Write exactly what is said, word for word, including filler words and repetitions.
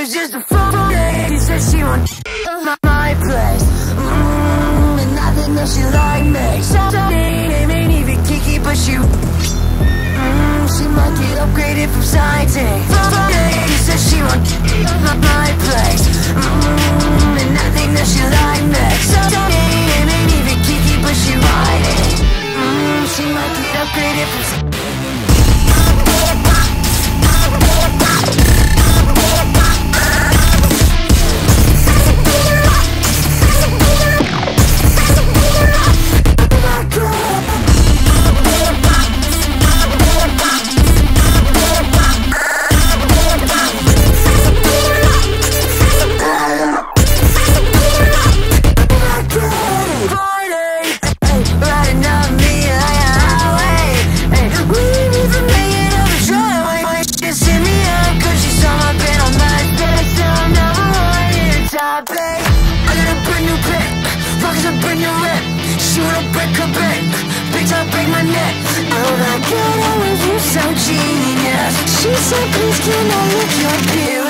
was just a phone lady, said she wants my place. Mmm, and I think that she like me. Someday, name ain't even Kiki, but she Mmm, she might get upgraded from side to phone lady, said she wants my place. Mmm, and I think that she like me. Someday, name ain't even Kiki, but she riding. Mmm, she might get upgraded from side to so please, can I lick your beard?